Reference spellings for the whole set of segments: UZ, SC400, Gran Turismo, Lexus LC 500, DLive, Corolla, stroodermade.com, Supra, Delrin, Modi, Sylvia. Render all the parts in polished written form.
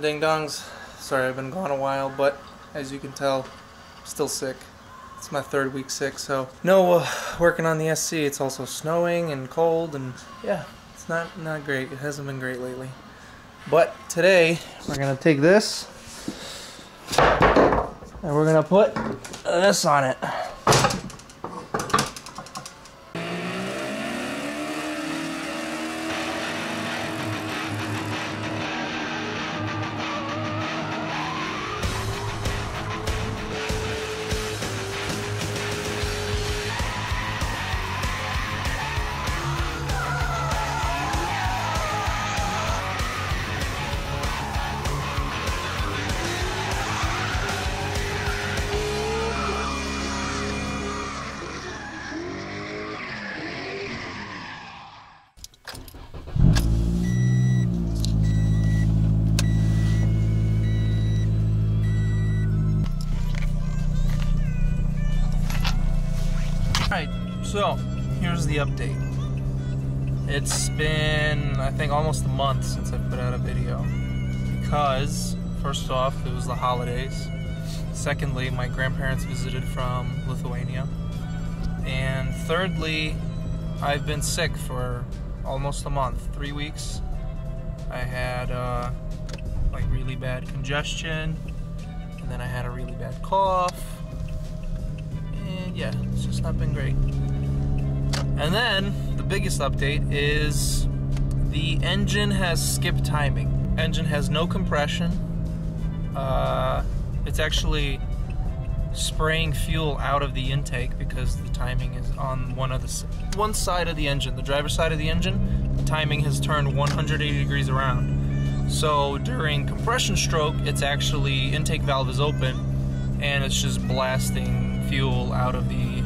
Ding dongs. Sorry I've been gone a while, but as you can tell, I'm still sick. It's my third week sick, so no working on the SC. It's also snowing and cold, and yeah, it's not great. It hasn't been great lately. But today we're gonna take this and we're gonna put this on it. So, here's the update. It's been, I think, almost a month since I put out a video. Because, first off, it was the holidays. Secondly, my grandparents visited from Lithuania. And thirdly, I've been sick for almost a month, 3 weeks. I had, like, really bad congestion. And then I had a really bad cough. And yeah, it's just not been great. And then, the biggest update is the engine has skip timing. Engine has no compression. It's actually spraying fuel out of the intake because the timing is on one side of the engine, the driver's side of the engine. The timing has turned 180 degrees around. So during compression stroke, it's actually, intake valve is open and it's just blasting fuel out of the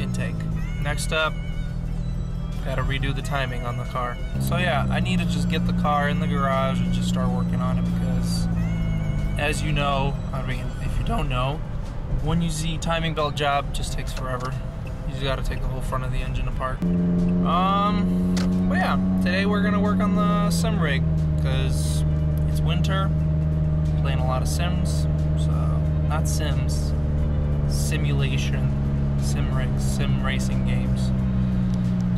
intake. Next up, gotta redo the timing on the car. So yeah, I need to just get the car in the garage and just start working on it because, as you know, I mean, if you don't know, one UZ timing belt job just takes forever. You just gotta take the whole front of the engine apart. But yeah, today we're gonna work on the sim rig because it's winter, playing a lot of Sims, so not Sims, simulation, sim rigs, sim racing games.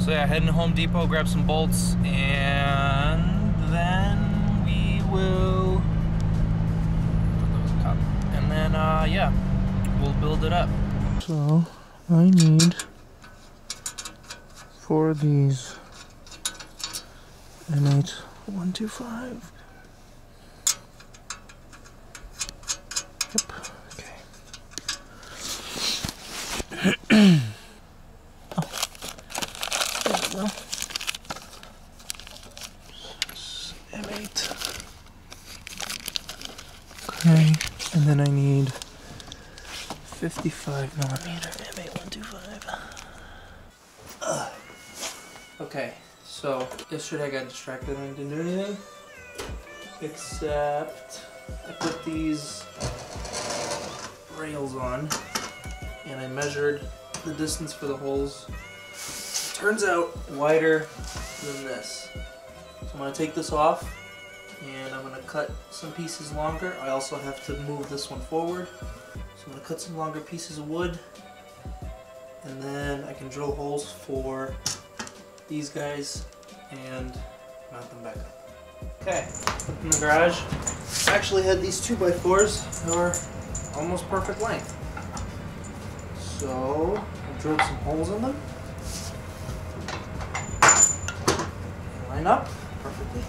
So yeah, heading to Home Depot, grab some bolts, and then we will, and then yeah, we'll build it up. So I need 4 of these, and 8, 1, 2, 5. Yep. Okay. Well, 6 and 8. Okay, and then I need 55mm M8 125. Okay, so yesterday I got distracted and I didn't do anything. Except I put these rails on and I measured the distance for the holes. Turns out wider than this. So I'm going to take this off and I'm going to cut some pieces longer. I also have to move this one forward. So I'm going to cut some longer pieces of wood and then I can drill holes for these guys and mount them back up. Okay, in the garage. I actually had these 2x4s that were almost perfect length. So I drilled some holes in them. Line up perfectly.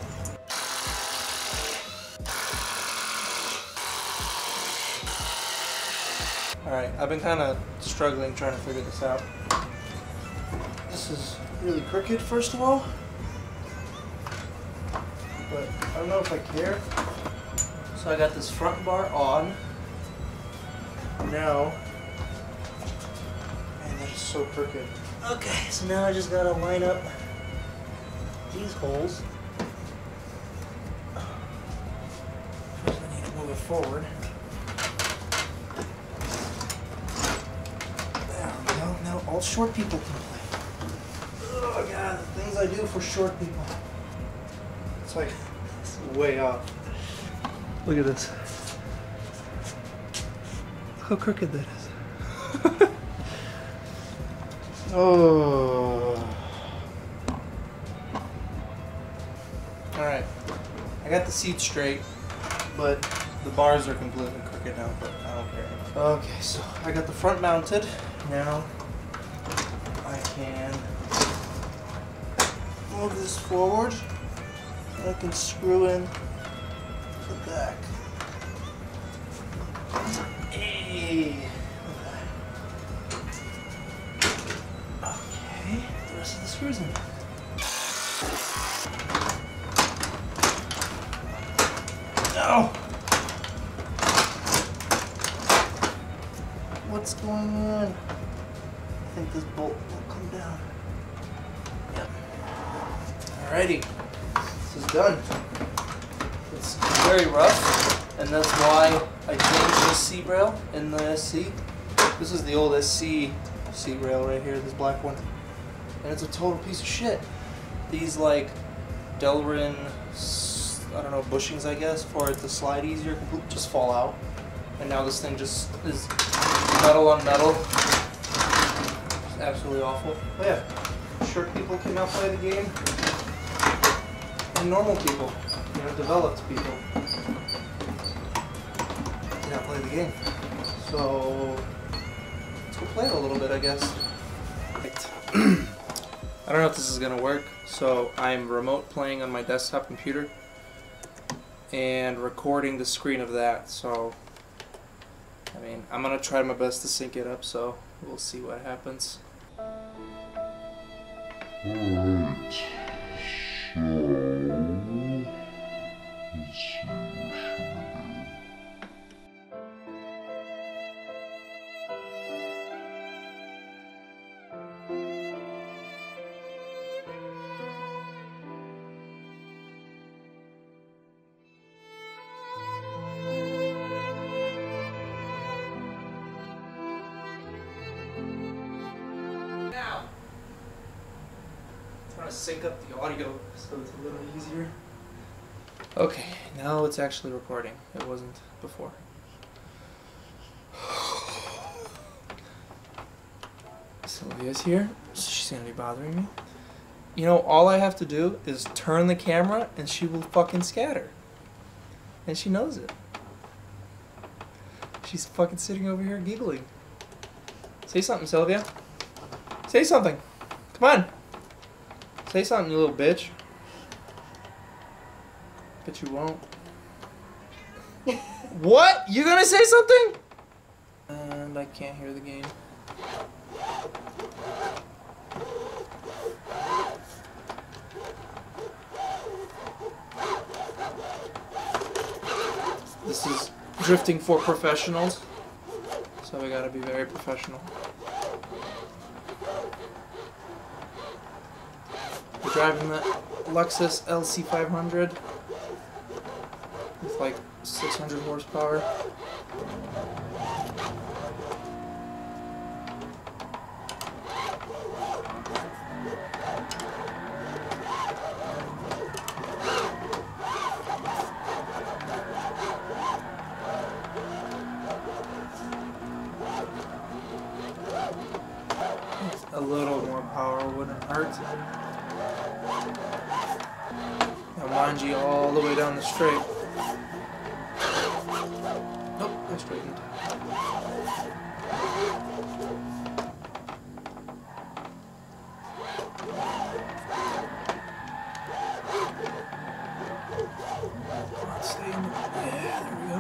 Alright, I've been kind of struggling trying to figure this out. This is really crooked, first of all. But I don't know if I care. So I got this front bar on. Now, man, that is so crooked. Okay, so now I just gotta line up these holes. First I need to move it forward. There we go. Now all short people can play. Oh god, the things I do for short people. It's like, it's way off. Look at this. Look how crooked that is. Oh. Alright. I got the seat straight, but the bars are completely crooked now, but I don't care. Okay, so I got the front mounted. Now I can move this forward. I can screw in the back. Hey! Okay, the rest of the screws in. No! What's going on? I think this bolt will come down. Yep. Alrighty. This is done. It's very rough, and that's why I changed this seat rail in the SC. This is the old SC seat rail right here, this black one, and it's a total piece of shit. These like Delrin, I don't know, bushings I guess for it to slide easier just fall out, and now this thing just is metal on metal. It's absolutely awful. But yeah, short people can now play the game. Normal people, you know, developed people, can't play the game. So let's go play it a little bit, I guess. Right. I don't know if this is gonna work. So I'm remote playing on my desktop computer and recording the screen of that. So I mean, I'm gonna try my best to sync it up. So we'll see what happens. Sync up the audio so it's a little easier. Okay, now it's actually recording. It wasn't before. Sylvia's here. She's gonna be bothering me. You know, all I have to do is turn the camera and she will fucking scatter. And she knows it. She's fucking sitting over here giggling. Say something, Sylvia. Say something. Come on. Say something, you little bitch. But you won't. What? You gonna say something? And I can't hear the game. This is drifting for professionals, so we gotta be very professional. Driving the Lexus LC 500 with like 600 horsepower. A little more power wouldn't hurt. Now mind you, all the way down the straight. Nope, I straightened. Come on, stay in there. Yeah, there we go.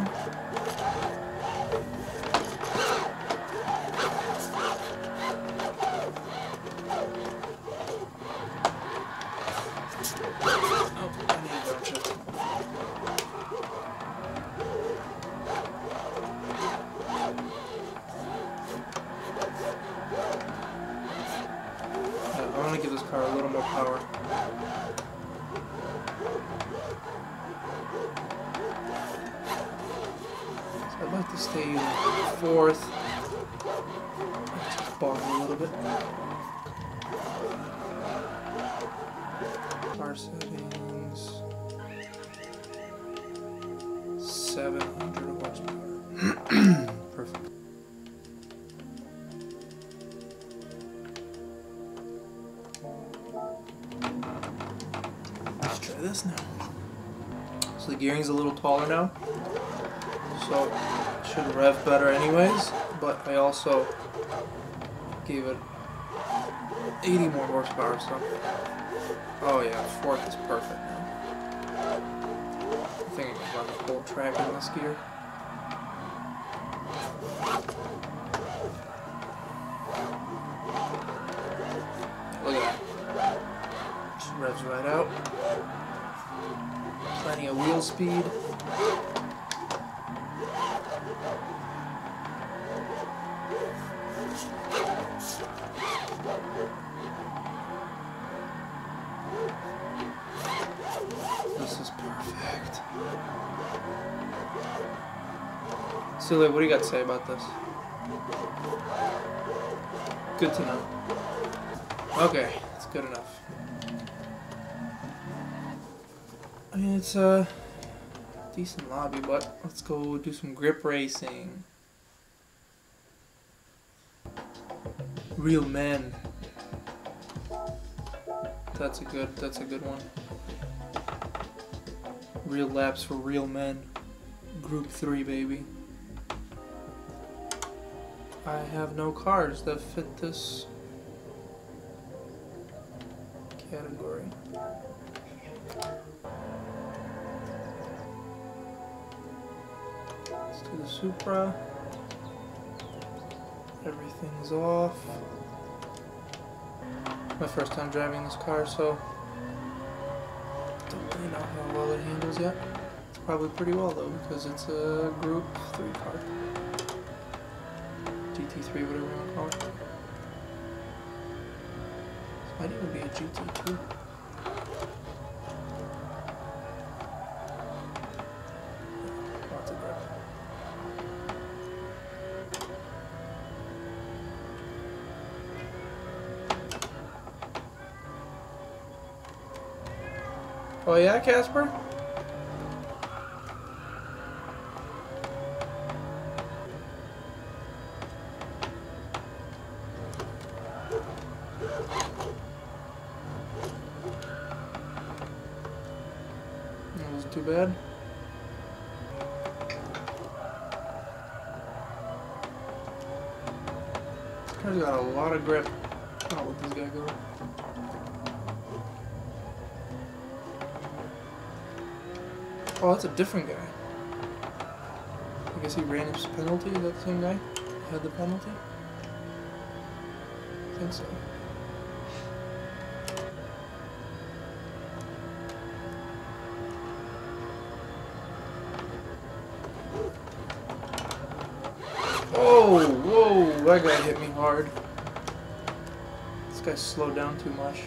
I'd like to stay in fourth. Just bog a little bit. Car settings. 700 horsepower. Perfect. Let's try this now. So the gearing's a little taller now, so it should rev better anyways, but I also gave it 80 more horsepower, so oh yeah, fourth is perfect now. I think I can run the whole track in this gear. Look at that. Just revs right out. Plenty of wheel speed. This is perfect. Silly, what do you got to say about this? Good to know. Okay, it's good enough. I mean, it's a decent lobby, but let's go do some grip racing. Real men. That's a good one. Real laps for real men. Group 3, baby. I have no cars that fit this category. Let's do the Supra. Everything's off. My first time driving this car, so don't really know how well it handles yet. It's probably pretty well though, because it's a Group 3 car. GT3, whatever you want to call it. This might even be a GT2. Lots of grip. Oh yeah, Casper? That wasn't too bad. This car's got a lot of grip. I'll let this guy go. Oh, that's a different guy. I guess he ran his penalty. Is that the same guy? Had the penalty? I think so. Oh, whoa, that guy hit me hard. This guy slowed down too much.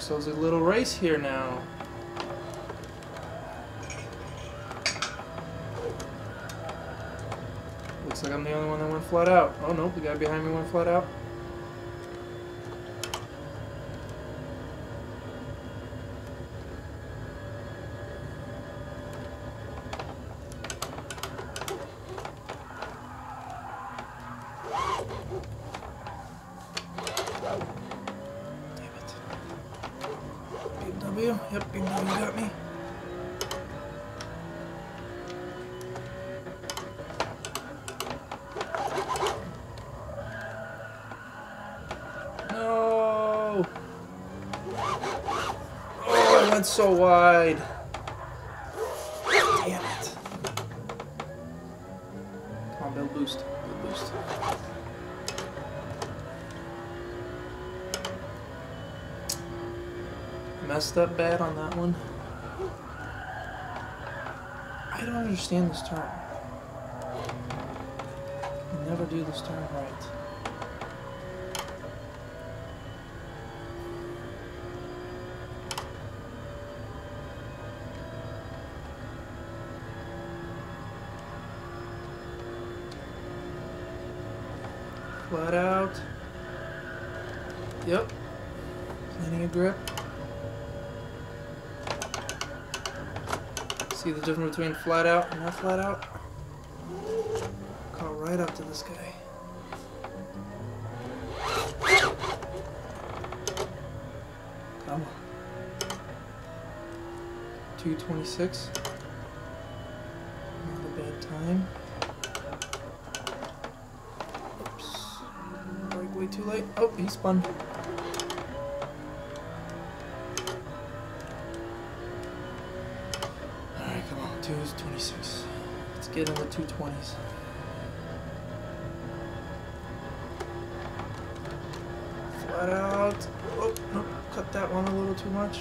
So there's a little race here now. Looks like I'm the only one that went flat out. Oh nope, the guy behind me went flat out. Yep, you got me. No! Oh, I went so wide. Damn it. Come on, build boost. Build boost. messed up bad on that one. I don't understand this turn. I never do this turn right. Flat out. Yep. Plenty of grip. See the difference between flat out and not flat out? Call right up to this guy. Come on. 226. Not a bad time. Too late. Oh, he spun. Alright, come on. 226. Let's get in the 220s. Flat out. Oh, nope. Cut that one a little too much.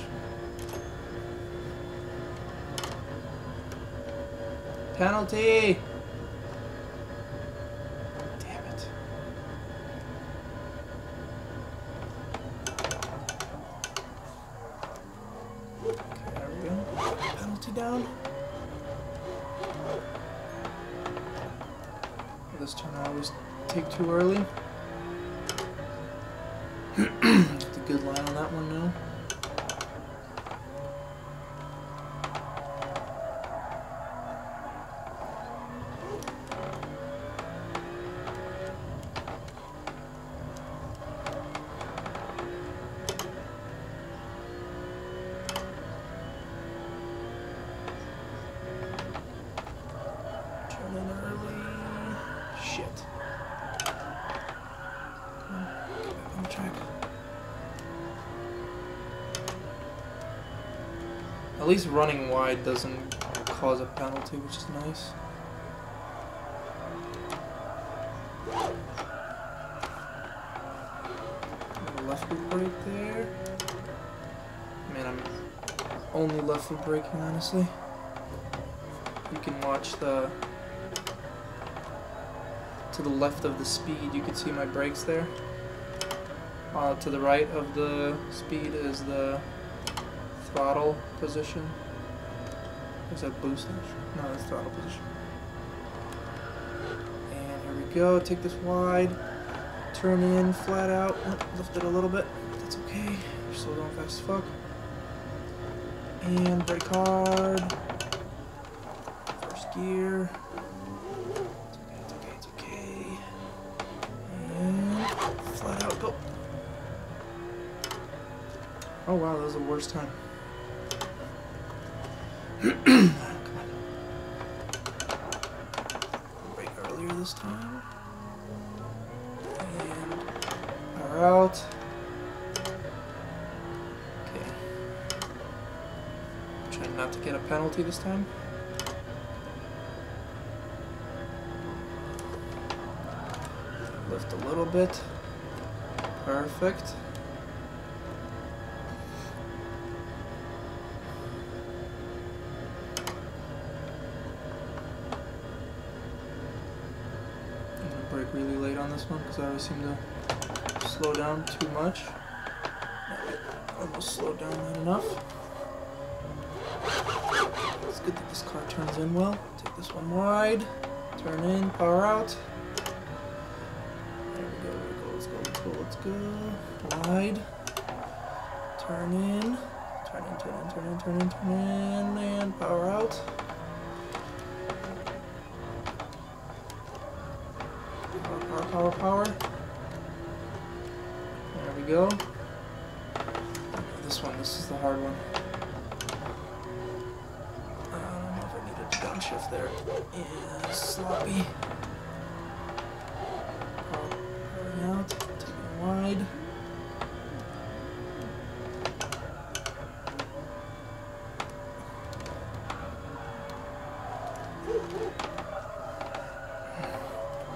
Penalty! Down. This turn I always take too early. That's a good line on that one now. At least running wide doesn't cause a penalty, which is nice. Left foot brake there. Man, I'm only left foot braking, honestly. You can watch the... to the left of the speed, you can see my brakes there. To the right of the speed is the throttle position. Is that boost? No, that's throttle position. And here we go. Take this wide. Turn in flat out. Oh, lift it a little bit. That's okay. We're still going fast as fuck. And brake hard. First gear. It's okay. It's okay. It's okay. And flat out. Go. Oh wow, that was the worst time. Break earlier this time. And we're out. Okay. I'm trying not to get a penalty this time. Lift a little bit. Perfect. Really late on this one because I always seem to slow down too much. Almost slowed down not enough. It's good that this car turns in well. Take this one wide, turn in, power out. There we go, let's go, let's go, let's go. Wide, turn in, turn in, turn in, turn in, turn in, turn in, and power out. Power, power. There we go. This one, this is the hard one. I don't know if I need a downshift there. Yeah, sloppy. Powering out, taking wide.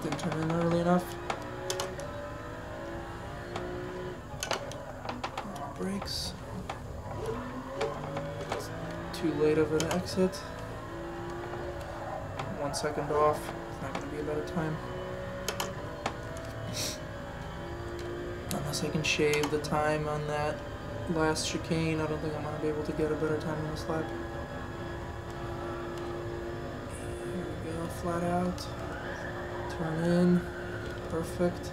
Didn't turn in early enough. Brakes. too late of an exit. 1 second off. It's not going to be a better time. Unless I can shave the time on that last chicane, I don't think I'm going to be able to get a better time on this lap. Here we go, flat out. Turn in. Perfect.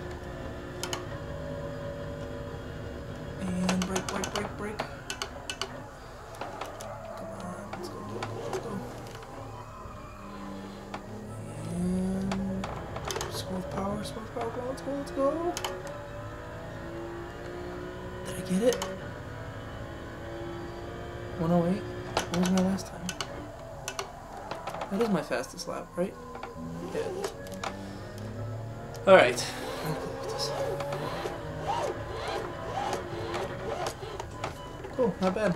And brake, brake, brake, brake. Come on, let's go, go, go, go. And smooth power, go, let's go, let's go. Did I get it? 108? What was my last time? That is my fastest lap, right? Yeah. Alright. Cool, not bad.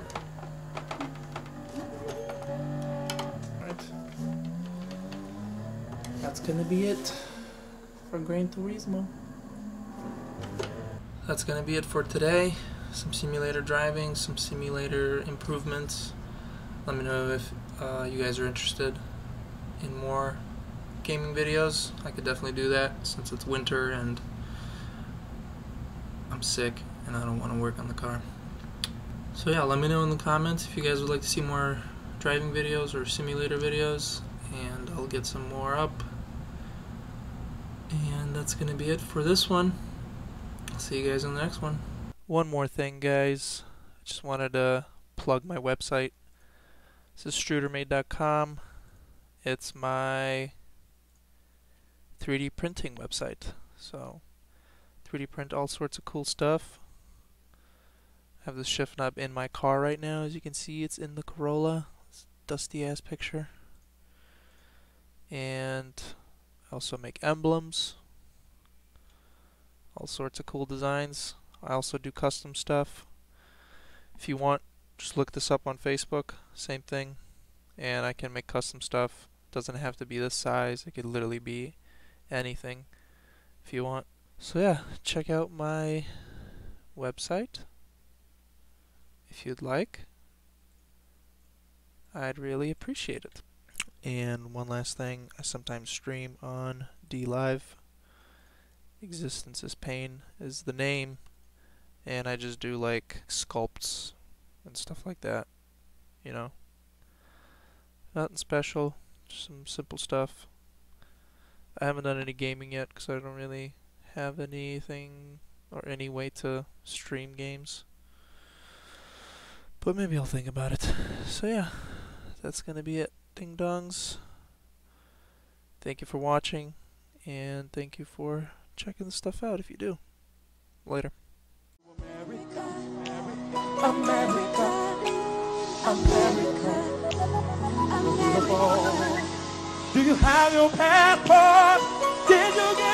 Alright. That's gonna be it for Gran Turismo. That's gonna be it for today. Some simulator driving, some simulator improvements. Let me know if you guys are interested in more gaming videos. I could definitely do that since it's winter and I'm sick and I don't want to work on the car. So yeah, let me know in the comments if you guys would like to see more driving videos or simulator videos, and I'll get some more up. And that's going to be it for this one. I'll see you guys in the next one. One more thing, guys. I just wanted to plug my website. This is stroodermade.com. It's my 3D printing website. So 3D print all sorts of cool stuff. I have the shift knob in my car right now. As you can see, it's in the Corolla. It's a dusty ass picture. And I also make emblems, all sorts of cool designs. I also do custom stuff. If you want, just look this up on Facebook, same thing, and I can make custom stuff. Doesn't have to be this size, it could literally be anything if you want. So yeah, check out my website if you'd like. I'd really appreciate it. And one last thing, I sometimes stream on DLive. Existence is Pain is the name, and I just do like sculpts and stuff like that, you know. Nothing special, just some simple stuff. I haven't done any gaming yet because I don't really have anything or any way to stream games. But maybe I'll think about it. So yeah, that's gonna be it, ding dongs. Thank you for watching, and thank you for checking this stuff out if you do. Later. America, America, America, America. Do you have your passport? Did you get